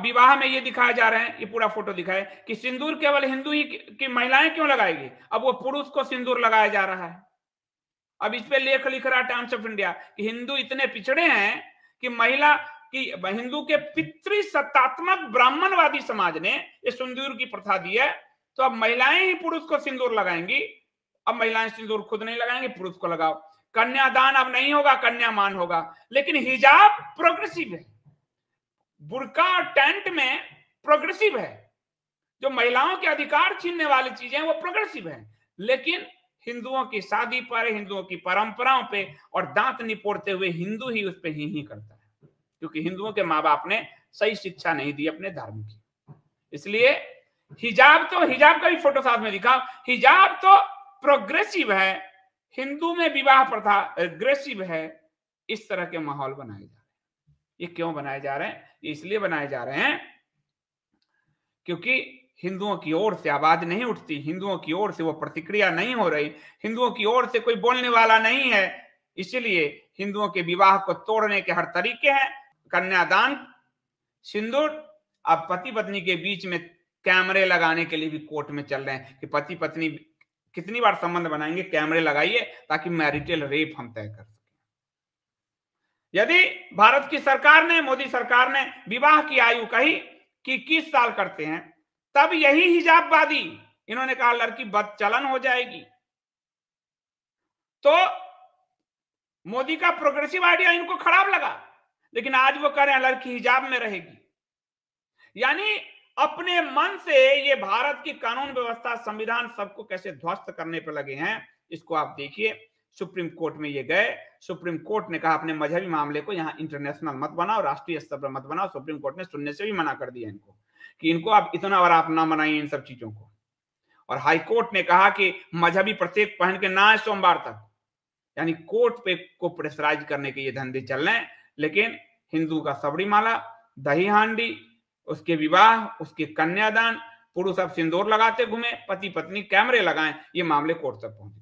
अब विवाह में ये दिखाया जा रहा है, ये पूरा फोटो दिखाया कि सिंदूर केवल हिंदू ही की महिलाएं क्यों लगाएगी, अब वो पुरुष को सिंदूर लगाया जा रहा है। अब इस पे लेख लिख रहा टाइम्स ऑफ इंडिया कि हिंदू इतने पिछड़े हैं कि महिला कि हिंदू के पितृसत्तात्मक ब्राह्मणवादी समाज ने ये सिंदूर की प्रथा दी है, तो अब महिलाएं ही पुरुष को सिंदूर लगाएंगी। अब महिलाएं सिंदूर खुद नहीं लगाएंगी, पुरुष को लगाओ। कन्यादान अब नहीं होगा, कन्यामान होगा। लेकिन हिजाब प्रोग्रेसिव है, बुर्का और टेंट में प्रोग्रेसिव है, जो महिलाओं के अधिकार छीनने वाली चीजें वो प्रोग्रेसिव है। लेकिन हिंदुओं की शादी पर, हिंदुओं की परंपराओं पे और दांत निपोड़ते हुए हिंदू ही उस पर ही करता है, क्योंकि हिंदुओं के माँ बाप ने सही शिक्षा नहीं दी अपने धर्म की। इसलिए हिजाब का भी फोटो साथ में दिखाओ। हिजाब तो प्रोग्रेसिव है, हिंदू में विवाह प्रथा अग्रेसिव है। इस तरह के माहौल बनाए जा रहे हैं। ये क्यों बनाए जा रहे हैं? ये इसलिए बनाए जा रहे हैं क्योंकि हिंदुओं की ओर से आवाज नहीं उठती, हिंदुओं की ओर से वो प्रतिक्रिया नहीं हो रही, हिंदुओं की ओर से कोई बोलने वाला नहीं है। इसलिए हिंदुओं के विवाह को तोड़ने के हर तरीके हैं। कन्यादान, सिंदूर, अब पति पत्नी के बीच में कैमरे लगाने के लिए भी कोर्ट में चल रहे हैं कि पति पत्नी कितनी बार संबंध बनाएंगे, कैमरे लगाइए ताकि मैरिटल रेप हम तय कर सकें। यदि भारत की सरकार ने, मोदी सरकार ने विवाह की आयु कही कि 21 साल करते हैं, तब यही हिजाबवादी इन्होंने कहा लड़की बदचलन हो जाएगी, तो मोदी का प्रोग्रेसिव आइडिया इनको खराब लगा। लेकिन आज वो कह रहे हैं लड़की हिजाब में रहेगी। यानी अपने मन से ये भारत की कानून व्यवस्था, संविधान, सबको कैसे ध्वस्त करने पर लगे हैं, इसको आप देखिए। सुप्रीम कोर्ट में ये गए, सुप्रीम कोर्ट ने कहा अपने मजहबी मामले को यहाँ इंटरनेशनल मत बनाओ, राष्ट्रीय स्तर पर मत बनाओ। सुप्रीम कोर्ट ने सुनने से भी मना कर दिया इनको कि इनको आप इतना बार आप ना मनाइए इन सब चीजों को। और हाई कोर्ट ने कहा कि मजहबी प्रतीक पहन के ना आए सोमवार तक। यानी कोर्ट पे को प्रेशराइज करने के ये धंधे चल रहे हैं। लेकिन हिंदू का सबरीमाला, दही हांडी, उसके विवाह, उसके कन्यादान, पुरुष अब सिंदूर लगाते घूमे, पति पत्नी कैमरे लगाएं, ये मामले कोर्ट तक पहुंचे।